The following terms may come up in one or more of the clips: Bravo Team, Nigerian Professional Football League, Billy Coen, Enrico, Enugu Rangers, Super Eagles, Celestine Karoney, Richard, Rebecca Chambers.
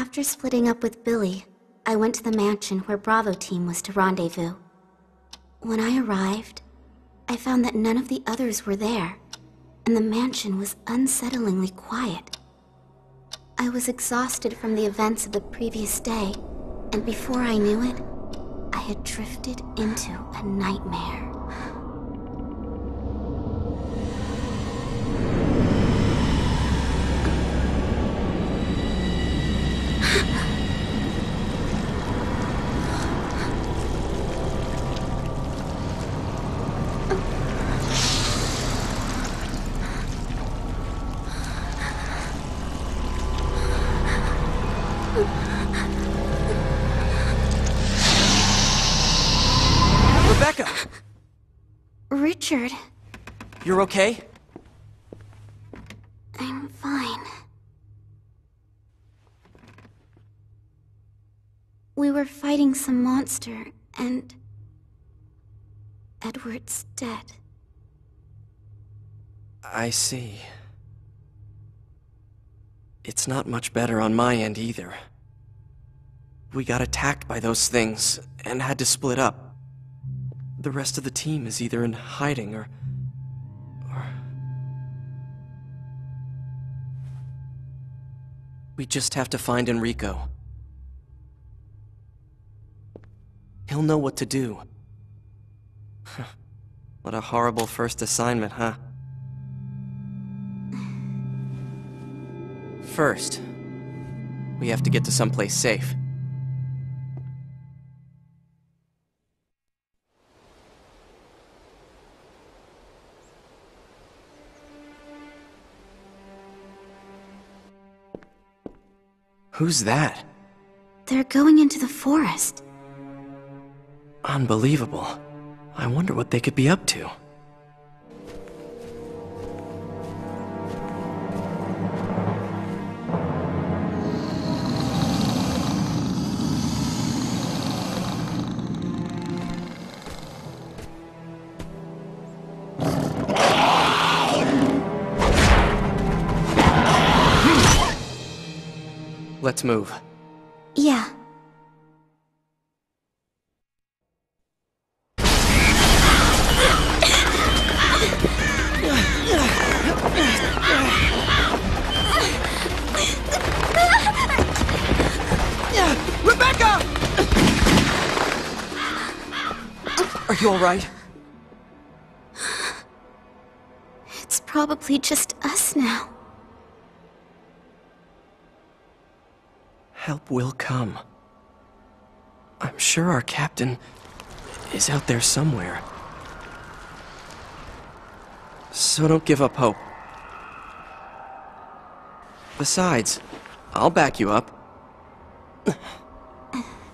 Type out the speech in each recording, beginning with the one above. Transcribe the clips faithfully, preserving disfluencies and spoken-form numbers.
After splitting up with Billy, I went to the mansion where Bravo Team was to rendezvous. When I arrived, I found that none of the others were there, and the mansion was unsettlingly quiet. I was exhausted from the events of the previous day, and before I knew it, I had drifted into a nightmare. Rebecca! Richard. You're okay? I'm fine. We were fighting some monster, and Edward's dead. I see. It's not much better on my end either. We got attacked by those things and had to split up. The rest of the team is either in hiding or... or... We just have to find Enrico. He'll know what to do. What a horrible first assignment, huh? First, we have to get to someplace safe. Who's that? They're going into the forest. Unbelievable. I wonder what they could be up to. Let's move. Yeah. Rebecca! Are you all right? It's probably just us now. Help will come. I'm sure our captain is out there somewhere. So don't give up hope. Besides, I'll back you up.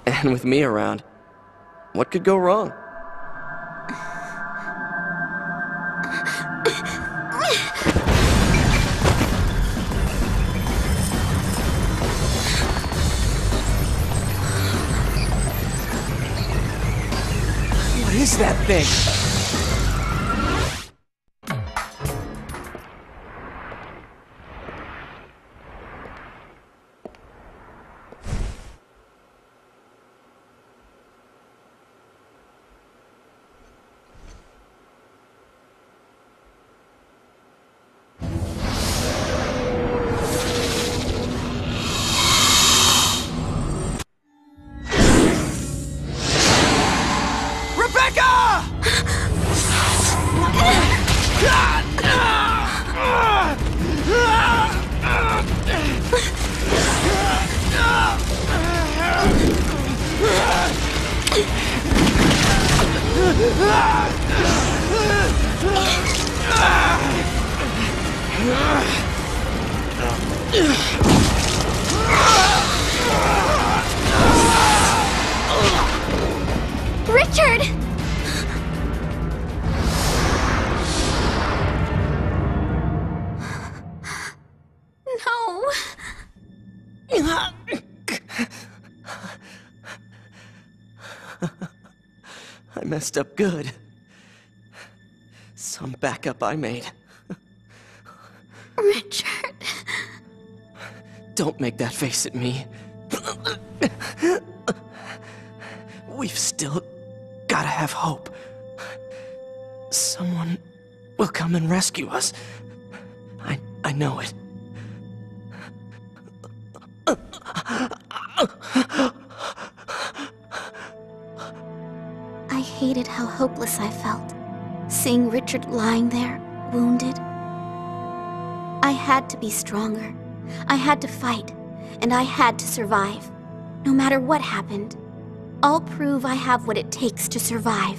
And with me around, what could go wrong? Is that thing? Richard! No. I messed up good. Some backup I made. Richard. Don't make that face at me. We've still gotta have hope. Someone will come and rescue us. I, I know it. I hated how hopeless I felt, seeing Richard lying there, wounded. I had to be stronger. I had to fight, and I had to survive. No matter what happened, I'll prove I have what it takes to survive.